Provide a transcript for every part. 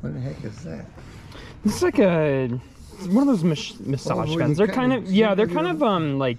What the heck is that? It's like a... It's one of those massage guns. They're kind of like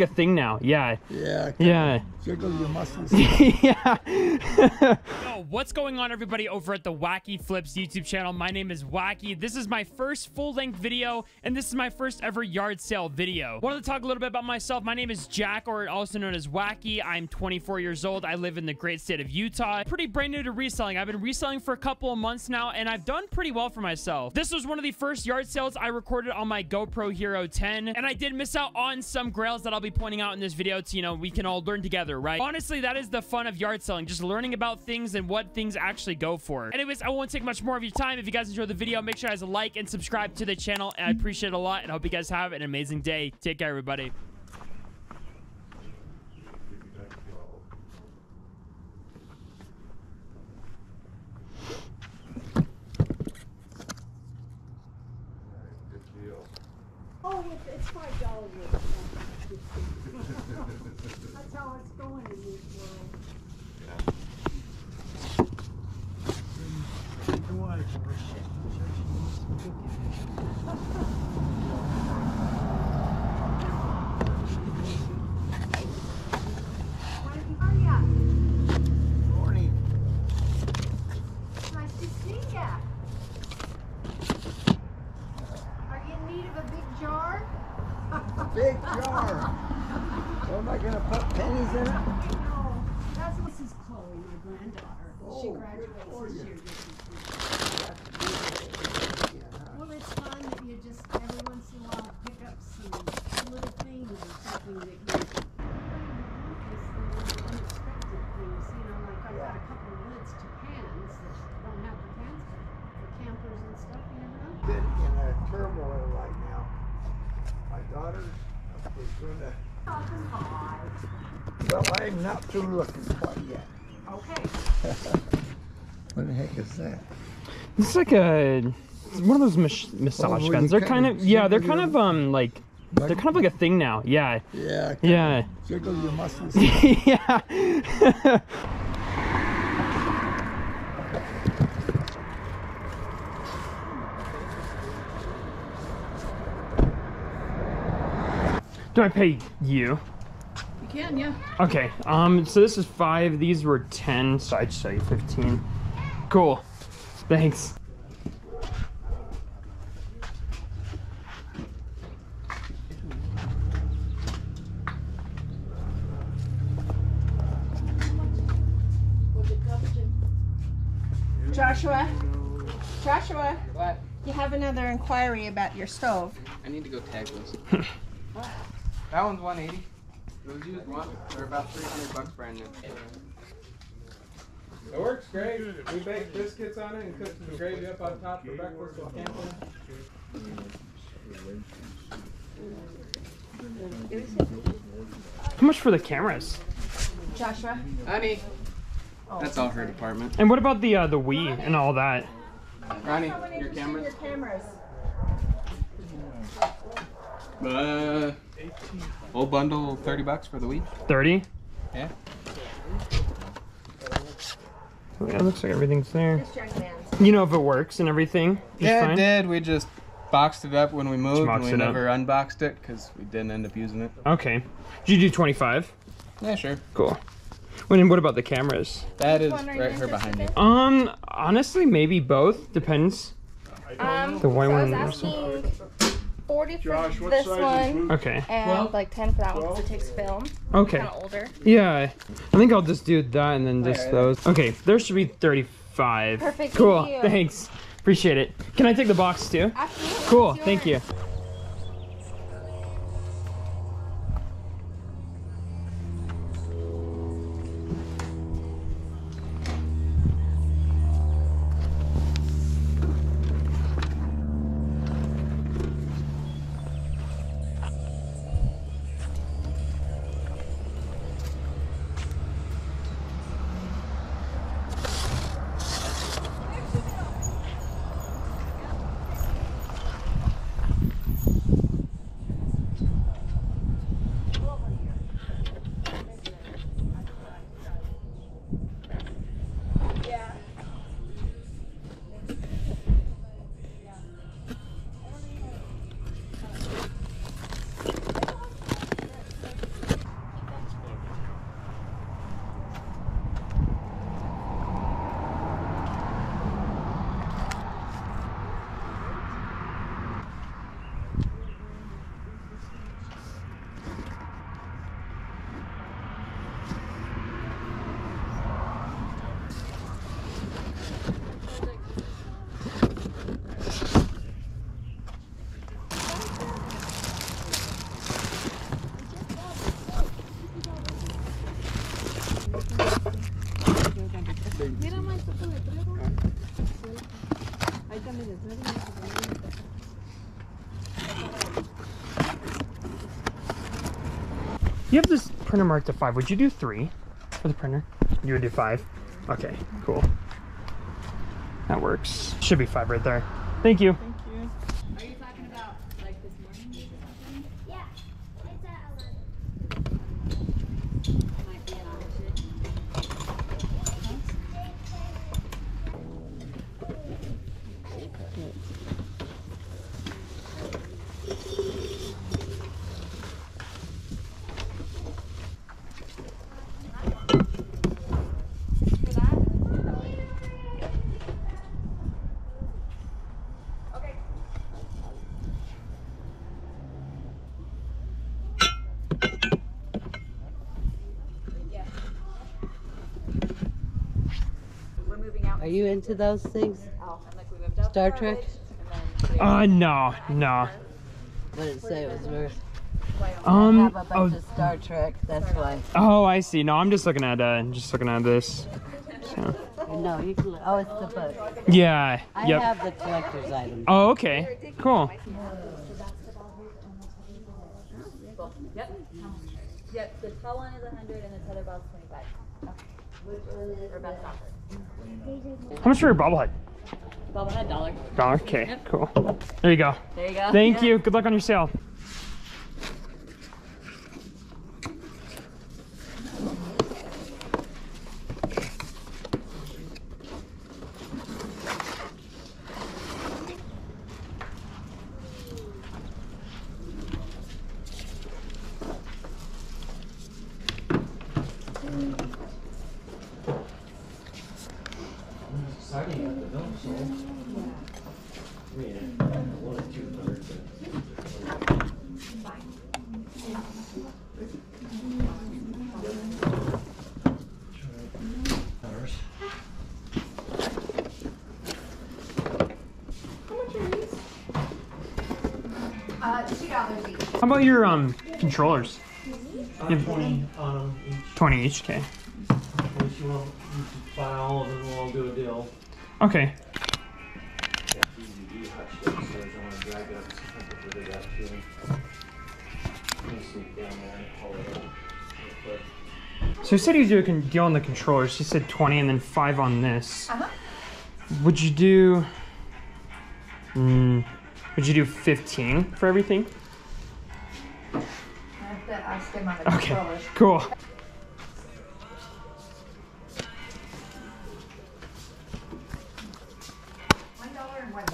a thing now. Yeah. Yeah. Yeah. Jiggle your muscles. Yeah. Yo, what's going on, everybody, over at the Wacky Flips YouTube channel? My name is Wacky. This is my first full-length video, and this is my first ever yard sale video. Wanted to talk a little bit about myself. My name is Jack, or also known as Wacky. I'm 24 years old. I live in the great state of Utah. Pretty brand new to reselling. I've been reselling for a couple of months now, and I've done pretty well for myself. This was one of the first yard sales I recorded on my GoPro Hero 10, and I did miss out on some grails that I'll be pointing out in this video to, you know, we can all learn together, right? Honestly, that is the fun of yard selling, just learning about things and what things actually go for. Anyways, I won't take much more of your time. If you guys enjoyed the video, make sure you guys like and subscribe to the channel. I appreciate it a lot, and I hope you guys have an amazing day. Take care, everybody. Oh, it's $5 worth. That's how it's going in this world. Yeah. Take the wife for shit. Good morning. Nice to see ya. Are you in need of a big jar? A big jar. Am I going to put pennies in it? No. That's this is Chloe, my granddaughter. Oh, she graduates this year. Well, it's fun that you just every once in a while pick up some little things or something that you just unexpected things. You know, like I've got a couple of lids to pans that don't have the pans for campers and stuff. You never know. I've been in a turmoil right now. My daughter was going to. Well, I'm not through looking for yet. Okay. What the heck is that? It's like a... It's one of those massage guns. They're kind of... Yeah, they're kind of they're kind of like a thing now. Yeah. Yeah. Yeah. Jiggle your muscles. Yeah. Do I pay you? You can, yeah. Okay, so this is 5, these were 10, so I just show you 15. Cool, thanks. Joshua? Joshua? What? You have another inquiry about your stove. I need to go tag this. That one's 180. It was used once. They're about $300 brand new. It works great. We bake biscuits on it and cook some gravy up on top for breakfast with camping. How much for the cameras? Joshua? Honey. That's all her department. And what about the Wii and all that? Ronnie, your cameras? Whole bundle, $30 for the week. 30? Yeah. Oh, yeah, it looks like everything's there. You know if it works and everything? Yeah, fine? It did. We just boxed it up when we moved, and we never unboxed it because we didn't end up using it. Okay. Did you do 25? Yeah, sure. Cool. And what about the cameras? That is right here behind me. Honestly, maybe both. Depends. The white one. $40 for this one, okay, and like $10 for that one because it takes film. Okay. Kind of older. Yeah, I think I'll just do that and then just those. Okay, there should be 35. Perfect. Cool. Thanks. Appreciate it. Can I take the box too? Absolutely. Cool. Thank you. You have this printer marked to 5. Would you do 3 for the printer? You would do 5? Okay, cool. That works. Should be 5 right there. Thank you. Thank you. Are you talking about like this morning? Yeah. It's at 11. It might be an option. Are you into those things? Oh, like we moved up Star Trek? No. What did it say it was worth? I have a bunch of Star Trek, that's why. Oh, I see. No, I'm just looking at this. So. No, you can. Oh, it's the book. Yeah. Yep. I have the collector's item. Oh, okay. Cool. Yep. The tall one is 100, and the other ball is 25. Or best offer. How much for your bobblehead? Bobblehead, $1. $1? Okay, yep. Cool. There you go. There you go. Thank you. Good luck on your sale. How about your controllers? 20 on them each. 20 each, okay. Unless you want to buy all of them, we'll do a deal. Okay. So you said you do a deal on the controllers. You said 20 and then 5 on this. Uh-huh. Would you do? Would you do 15 for everything? Okay, cool. $1 and $1.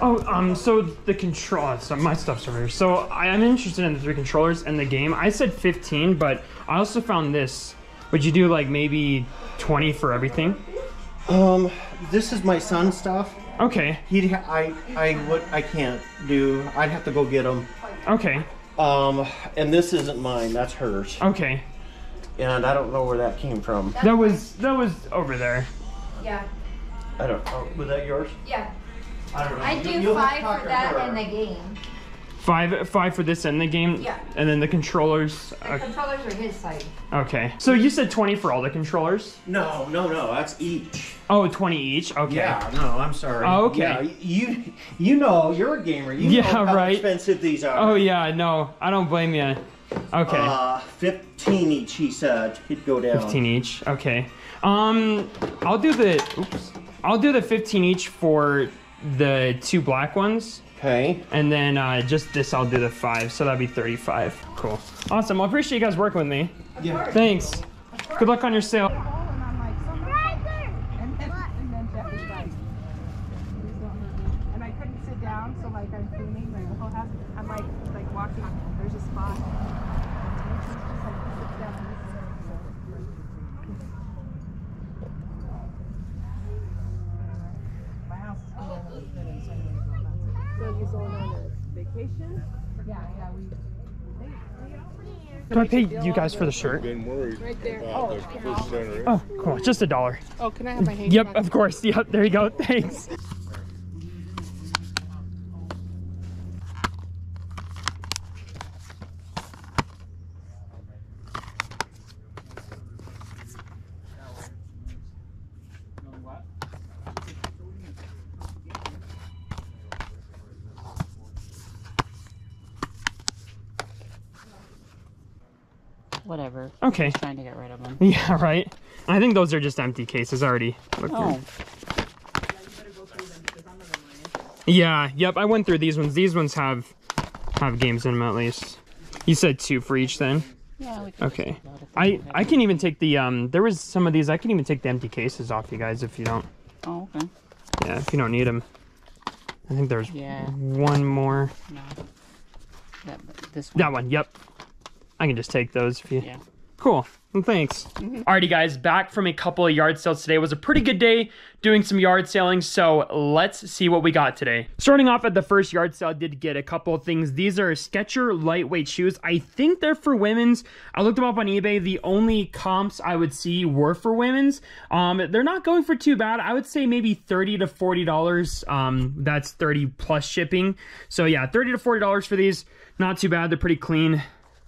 Oh, so the controls, so my stuff's over here. So I'm interested in the 3 controllers and the game. I said 15, but I also found this. Would you do like maybe 20 for everything? This is my son's stuff. Okay. I can't do. I'd have to go get him. Okay. And this isn't mine. That's hers. Okay. And I don't know where that came from. That was over there. Yeah. I don't know. Was that yours? Yeah. I don't know. I do 5 for that and the game. 5 for this and the game. Yeah. And then the controllers. The controllers are his side. Okay. So you said 20 for all the controllers? No. That's each. Oh, 20 each. Okay. Yeah. No, I'm sorry. Oh, okay. Yeah, you know, you're a gamer. You know how expensive these are. Oh yeah. No, I don't blame you. Okay. 15 each. He said he'd go down. 15 each. Okay. I'll do the 15 each for the 2 black ones. Okay. And then just this, I'll do the 5, so that'd be 35. Cool. Awesome. Well, I appreciate you guys working with me. Yeah. Thanks. Good luck on your sale. And I couldn't sit down, so like I'm filming my whole house. I'm like walking. There's a spot. My house is full. So you're going on a vacation? Yeah. Do I pay you guys for the shirt? Right there. Oh, cool. Just $1. Oh, can I have my hand? Yep, of course. Yep, there you go. Thanks. whatever. Okay. I'm trying to get rid of them. Yeah, right? I think those are just empty cases already. Oh. Yeah, yep, I went through these ones. These ones have games in them at least. You said two for each then? Yeah, we can. Okay. I can even take the, there was some of these, I can even take the empty cases off you guys if you don't. Oh, okay. Yeah, if you don't need them. I think there's one more. No. This one. That one, yep. I can just take those if you... Yeah. Cool. Well, thanks. Alrighty guys, back from a couple of yard sales today. It was a pretty good day doing some yard selling, so let's see what we got today. Starting off at the first yard sale, I did get a couple of things. These are Skechers lightweight shoes. I think they're for women's. I looked them up on eBay. The only comps I would see were for women's. They're not going for too bad. I would say maybe $30 to $40. That's $30 plus shipping. So yeah, $30 to $40 for these. Not too bad. They're pretty clean.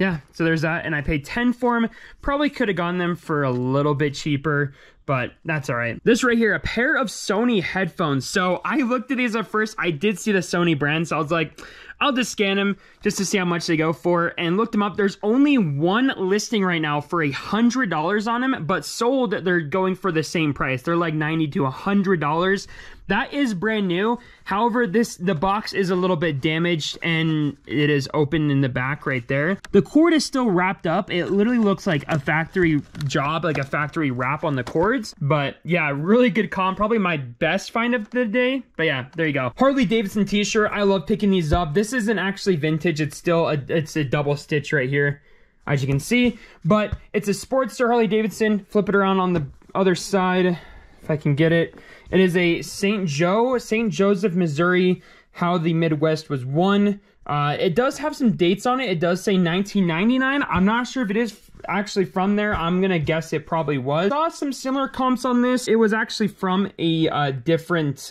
Yeah, so there's that, and I paid $10 for them. Probably could have gone them for a little bit cheaper, but that's all right. This right here, a pair of Sony headphones. So I looked at these at first. I did see the Sony brand, so I was like, I'll just scan them just to see how much they go for, and looked them up. There's only one listing right now for $100 on them, but sold, they're going for the same price. They're like $90 to $100. That is brand new. However, the box is a little bit damaged and it is open in the back right there. The cord is still wrapped up. It literally looks like a factory job, like a factory wrap on the cords. But yeah, really good comp. Probably my best find of the day. But yeah, there you go. Harley Davidson t-shirt. I love picking these up. This isn't actually vintage. It's still it's a double stitch right here, as you can see. But it's a Sportster Harley Davidson. Flip it around on the other side. If I can get it. It is a Saint Joseph, Missouri, How the Midwest Was Won. It does have some dates on it. It does say 1999. I'm not sure if it is actually from there. I'm gonna guess it probably was. I saw some similar comps on this. It was actually from a different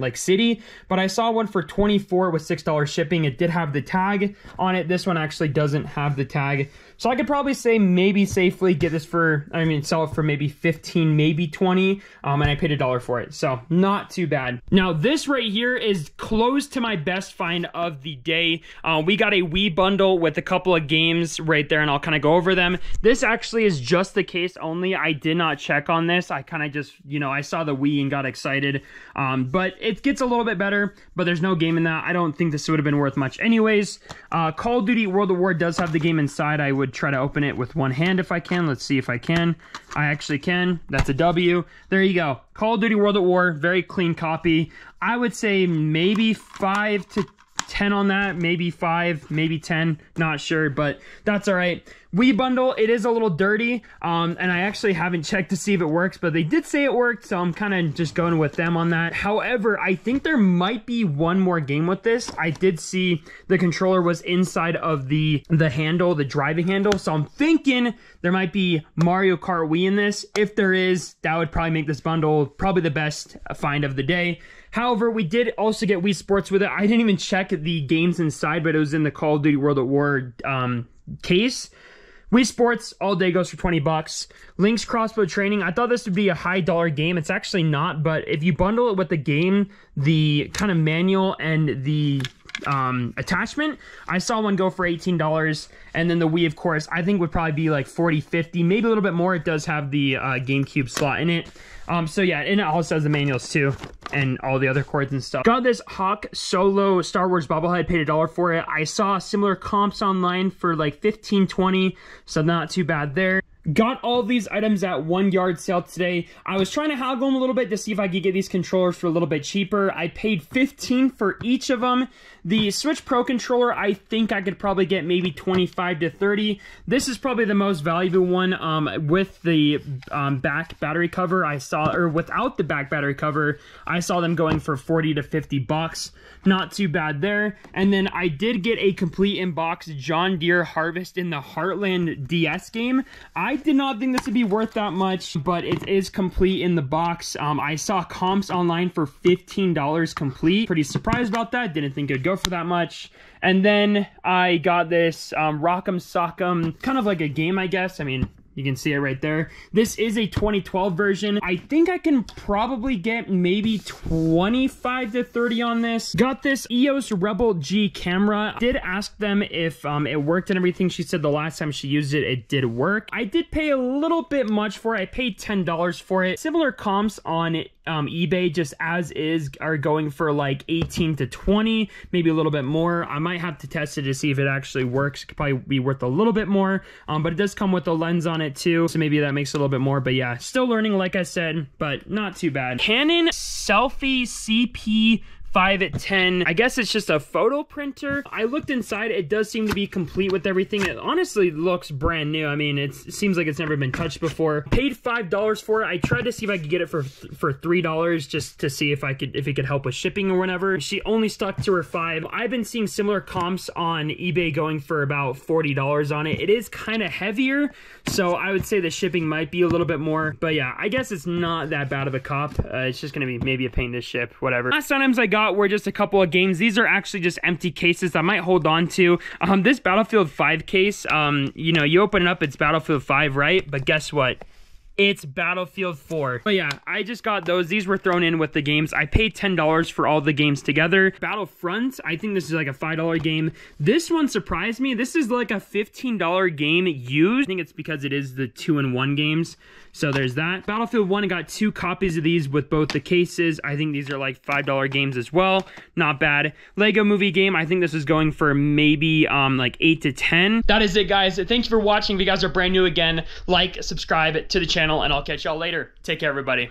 like city, but I saw one for $24 with $6 shipping. It did have the tag on it. This one actually doesn't have the tag. So I could probably say maybe safely get this for, I mean, sell it for maybe $15, maybe $20, and I paid $1 for it. So not too bad. Now this right here is close to my best find of the day. We got a Wii bundle with a couple of games right there, and I'll kind of go over them. This actually is just the case only. I did not check on this. I kind of just, you know, I saw the Wii and got excited, but it gets a little bit better, but there's no game in that. I don't think this would have been worth much anyways. Call of Duty World at War does have the game inside. I would try to open it with one hand if I can. Let's see if I can. I actually can. That's a W. There you go. Call of Duty World at War. Very clean copy. I would say maybe 5 to 10 on that. Maybe 5, maybe 10. Not sure, but that's all right. Wii bundle, it is a little dirty, and I actually haven't checked to see if it works, but they did say it worked, so I'm kind of just going with them on that. However, I think there might be one more game with this. I did see the controller was inside of the handle, the driving handle, so I'm thinking there might be Mario Kart Wii in this. If there is, that would probably make this bundle probably the best find of the day. However, we did also get Wii Sports with it. I didn't even check the games inside, but it was in the Call of Duty World at War case. Wii Sports all day goes for $20. Lynx Crossbow Training. I thought this would be a high dollar game. It's actually not, but if you bundle it with the game, the kind of manual and the attachment, I saw one go for $18. And then the Wii, of course, I think would probably be like $40, $50, maybe a little bit more. It does have the GameCube slot in it. So yeah, and it also has the manuals too, and all the other cords and stuff. Got this Han Solo Star Wars bobblehead, paid $1 for it. I saw similar comps online for like $15, $20, so not too bad there. Got all these items at one yard sale today. I was trying to haggle them a little bit to see if I could get these controllers for a little bit cheaper. I paid $15 for each of them. The Switch Pro controller, I think I could probably get maybe $25 to $30. This is probably the most valuable one with the back battery cover. I saw, or without the back battery cover, I saw them going for $40 to $50. Not too bad there. And then I did get a complete in-box John Deere Harvest in the Heartland DS game. I did not think this would be worth that much, but it is complete in the box. I saw comps online for $15 complete. Pretty surprised about that. Didn't think it would go for that much. And then I got this Rock'em Sock'em, kind of like a game, I guess. I mean, You can see it right there. This is a 2012 version. I think I can probably get maybe 25 to 30 on this. Got this EOS Rebel G camera. Did ask them if it worked and everything. She said the last time she used it, it did work. I did pay a little bit much for it. I paid $10 for it. Similar comps on it. eBay just as is are going for like 18 to 20, maybe a little bit more. I might have to test it to see if it actually works. It could probably be worth a little bit more, but it does come with a lens on it too, so maybe that makes it a little bit more. But yeah, still learning like I said, but not too bad. Canon Selphy CP510. I guess it's just a photo printer. I looked inside. It does seem to be complete with everything. It honestly looks brand new. I mean, it seems like it's never been touched before. Paid $5 for it. I tried to see if I could get it for $3 just to see if I could, if it could help with shipping or whatever. She only stuck to her $5. I've been seeing similar comps on eBay going for about $40 on it. It is kind of heavier, so I would say the shipping might be a little bit more. But yeah, I guess it's not that bad of a cop. It's just gonna be maybe a pain to ship, whatever. Last items I got were just a couple of games. These are actually just empty cases I might hold on to. This Battlefield 5 case, you know, you open it up, it's Battlefield 5, right? But guess what? It's Battlefield 4. But yeah, I just got those. These were thrown in with the games. I paid $10 for all the games together. Battlefront, I think this is like a $5 game. This one surprised me. This is like a $15 game used. I think it's because it is the 2-in-1 games. So there's that. Battlefield 1, I got 2 copies of these with both the cases. I think these are like $5 games as well. Not bad. Lego Movie game, I think this is going for maybe like 8 to 10. That is it, guys. Thank you for watching. If you guys are brand new again, like, subscribe to the channel, and I'll catch y'all later. Take care, everybody.